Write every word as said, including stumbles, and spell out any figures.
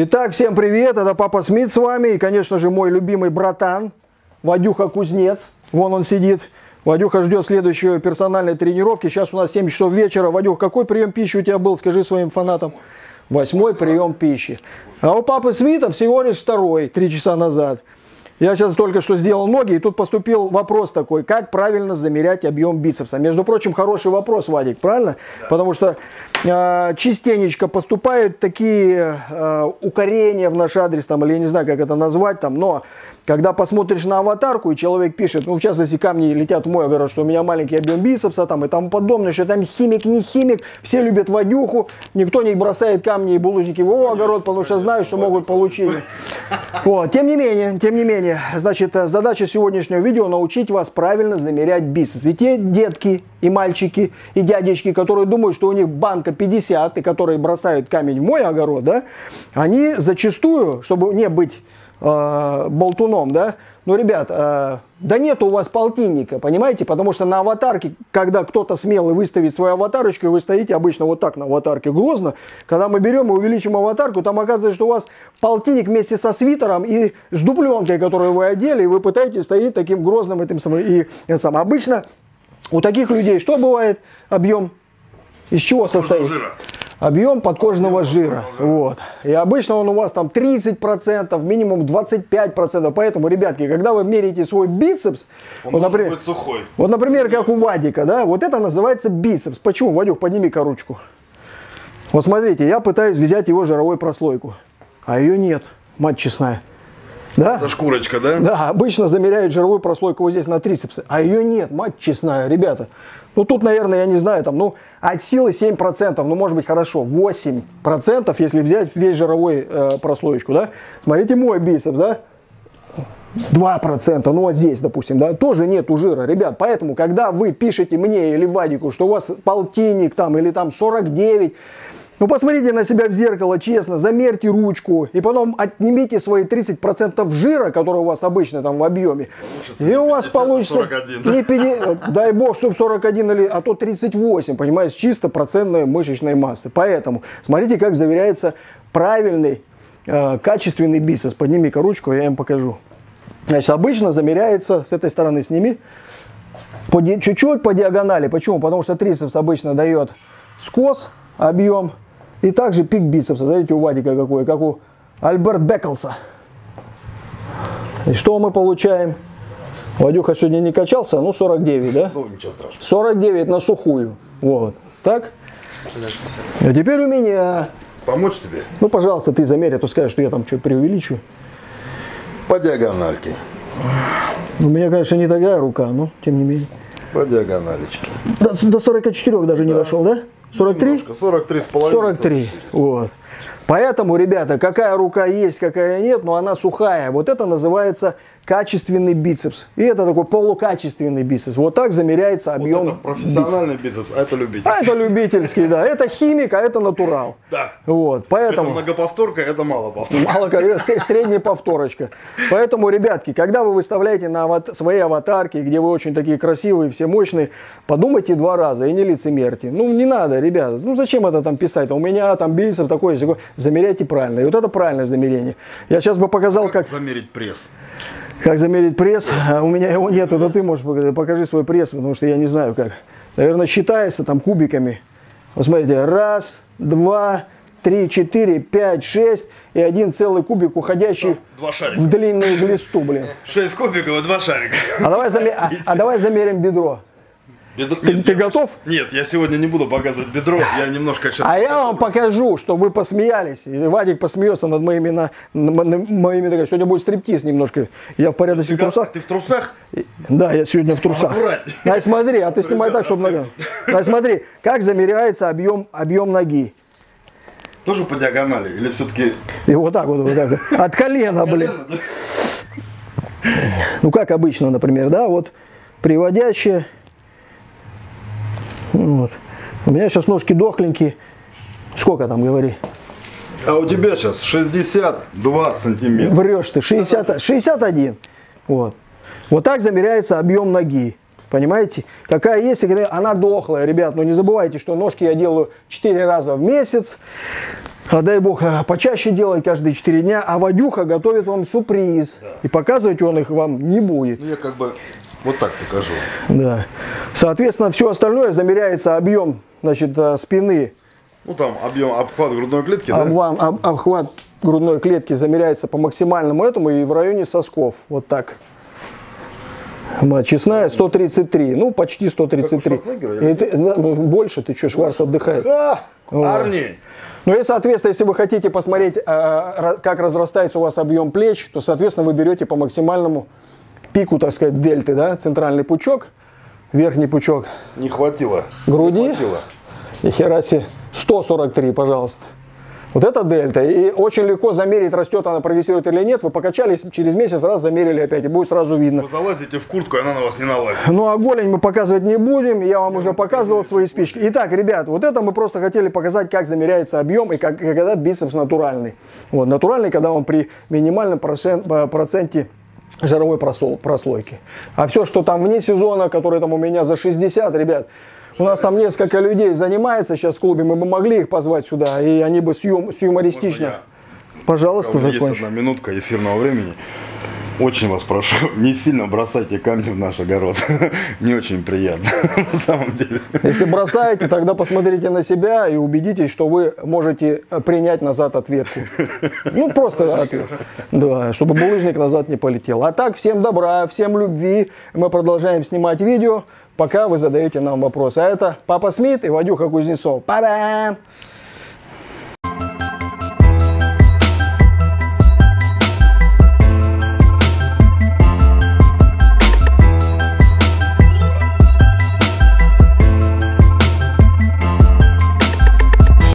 Итак, всем привет, это Папа Смит с вами и, конечно же, мой любимый братан Вадюха Кузнец. Вон он сидит. Вадюха ждет следующей персональной тренировки. Сейчас у нас семь часов вечера. Вадюх, какой прием пищи у тебя был? Скажи своим фанатам. Восьмой прием пищи. А у Папы Смита всего лишь второй, три часа назад. Я сейчас только что сделал ноги, и тут поступил вопрос такой, как правильно замерять объем бицепса. Между прочим, хороший вопрос, Вадик, правильно? Да. Потому что э, частенечко поступают такие э, укорения в наш адрес, там, или я не знаю, как это назвать, там, но когда посмотришь на аватарку, и человек пишет, ну, в частности, камни летят в мой, говорят, что у меня маленький объем бицепса, там, и тому подобное, что там химик, не химик, все любят Вадюху, никто не бросает камни и булыжники в его огород, потому что знают, что могут получить. Вот. Тем не менее, тем не менее, значит, задача сегодняшнего видео — научить вас правильно замерять бицепс. И те детки, и мальчики, и дядечки, которые думают, что у них банка пятьдесят, и которые бросают камень в мой огород, да, они зачастую, чтобы не быть э, болтуном, да, ну, ребят, э, да нет у вас полтинника, понимаете, потому что на аватарке, когда кто-то смелый выставит свою аватарочку, и вы стоите обычно вот так на аватарке грозно, когда мы берем и увеличим аватарку, там оказывается, что у вас полтинник вместе со свитером и с дубленкой, которую вы одели, и вы пытаетесь стоять таким грозным этим самым. И это самое. Обычно у таких людей что бывает? Объем из чего состоит? Жира. Объем подкожного жира. Вот. И обычно он у вас там тридцать процентов, минимум двадцать пять процентов. Поэтому, ребятки, когда вы меряете свой бицепс, он вот, например, быть сухой. Вот, например, как у Вадика, да, вот это называется бицепс. Почему? Вадюк, подними-ка ручку. Вот смотрите, я пытаюсь взять его жировую прослойку, а ее нет, мать честная. Да? Это шкурочка, да? Да, обычно замеряют жировую прослойку вот здесь на трицепсы, а ее нет, мать честная, ребята. Ну, тут, наверное, я не знаю, там, ну, от силы семь процентов, ну, может быть, хорошо, восемь процентов, если взять весь жировой э, прослоечку, да? Смотрите мой бицепс, да? два процента, ну, вот здесь, допустим, да? Тоже нету жира, ребят, поэтому, когда вы пишете мне или Вадику, что у вас полтинник там или там сорок девять, ну, посмотрите на себя в зеркало, честно, замерьте ручку, и потом отнимите свои тридцать процентов жира, которые у вас обычно там в объеме, получится, и у вас получится, не пятьдесят, дай бог, чтобы сорок один, или, а то тридцать восемь, понимаете, чисто процентной мышечной массы. Поэтому смотрите, как заверяется правильный, э, качественный бицепс. Подними-ка ручку, я им покажу. Значит, обычно замеряется, с этой стороны сними, чуть-чуть по, по диагонали. Почему? Потому что трицепс обычно дает скос, объем. И также пик бицепса, смотрите, у Вадика какой, как у Альберта Бекклса. И что мы получаем? Вадюха сегодня не качался, ну сорок девять, да? Ну, ничего страшного. сорок девять на сухую. Вот. Так? А теперь у меня... Помочь тебе? Ну, пожалуйста, ты замерь, а то скажешь, что я там что-то преувеличу. По диагональке. У меня, конечно, не такая рука, но тем не менее. По диагоналечке. До, до сорока четырёх даже, да, не дошел, да? сорок три? сорок три с половиной. сорок три. Вот. Поэтому, ребята, какая рука есть, какая нет, но она сухая. Вот это называется качественный бицепс. И это такой полукачественный бицепс. Вот так замеряется объем. Вот это профессиональный бицепс, а это любительский. А это любительский, да. Это химик, а это натурал. Да. Вот, поэтому... Это многоповторка, это малоповторка. Мало, средняя повторочка. Поэтому, ребятки, когда вы выставляете на ават... свои аватарки, где вы очень такие красивые, все мощные, подумайте два раза и не лицемерьте. Ну, не надо, ребята. Ну, зачем это там писать? У меня там бицепс такой, такой. Замеряйте правильно. И вот это правильное замерение. Я сейчас бы показал, как... Как замерить пресс? Как замерить пресс? А у меня его нет. Это ты можешь показать. Покажи свой пресс, потому что я не знаю как. Наверное, считается там кубиками. Вот смотрите. Раз, два, три, четыре, пять, шесть. И один целый кубик, уходящий два шарика в длинную глисту, блин. Шесть кубиков и два шарика. А давай, замер... а, а давай замерим бедро. Бедро... Ты, нет, ты я... готов? Нет, я сегодня не буду показывать бедро, я немножко сейчас... А я вам покажу, чтобы вы посмеялись. И Вадик посмеется над моими... На... над моими... Сегодня будет стриптиз немножко. Я в порядочных трусах. Ты в трусах? Да, я сегодня в трусах. Аккуратно. Дай смотри, а ты снимай так, чтобы нога... Дай смотри, как замеряется объем, объем ноги. Тоже по диагонали? Или все-таки... И вот так вот, вот так. От колена, блин. Ну, как обычно, например, да, вот приводящие... Вот. У меня сейчас ножки дохленькие. Сколько там, говори? А у тебя сейчас шестьдесят два сантиметра. Врешь ты, шестьдесят, шестьдесят один. Вот. Вот так замеряется объем ноги. Понимаете? Какая есть, она дохлая, ребят. Но не забывайте, что ножки я делаю четыре раза в месяц. Дай бог, почаще делай каждые четыре дня, а Вадюха готовит вам сюрприз. Да. И показывать он их вам не будет. Ну, я как бы вот так покажу. Да. Соответственно, все остальное замеряется объем, значит, спины. Ну, там объем, обхват грудной клетки, да? Обвам, об, обхват грудной клетки замеряется по максимальному этому и в районе сосков. Вот так. Честная сто тридцать три. Ну, почти сто тридцать три. Как ты, больше, ты что, Шварц отдыхает. А, Арни! Ну и, соответственно, если вы хотите посмотреть, как разрастается у вас объем плеч, то, соответственно, вы берете по максимальному пику, так сказать, дельты, да, центральный пучок, верхний пучок. Не хватило. Груди. Не хватило. И хераси. сто сорок три, пожалуйста. Вот это дельта. И очень легко замерить, растет она, прогрессирует или нет. Вы покачались, через месяц раз замерили опять, и будет сразу видно. Вы залазите в куртку, и она на вас не налазит. Ну, а голень мы показывать не будем. Я вам Я уже показывал свои спички. Итак, ребят, вот это мы просто хотели показать, как замеряется объем, и как, когда бицепс натуральный. Вот, натуральный, когда он при минимальном процент, проценте жировой просол, прослойки. А все, что там вне сезона, которые там у меня за шестьдесят, ребят, у нас там несколько людей занимается сейчас в клубе, мы бы могли их позвать сюда, и они бы с, юм, с юмористично... Я... Пожалуйста, закончим. Есть одна минутка эфирного времени. Очень вас прошу, не сильно бросайте камни в наш огород. Не очень приятно, на самом деле. Если бросаете, тогда посмотрите на себя и убедитесь, что вы можете принять назад ответку. Ну, просто ответ. Да, чтобы булыжник назад не полетел. А так, всем добра, всем любви. Мы продолжаем снимать видео, пока вы задаете нам вопросы. А это Папа Смит и Вадюха Кузнецов. Па-дам!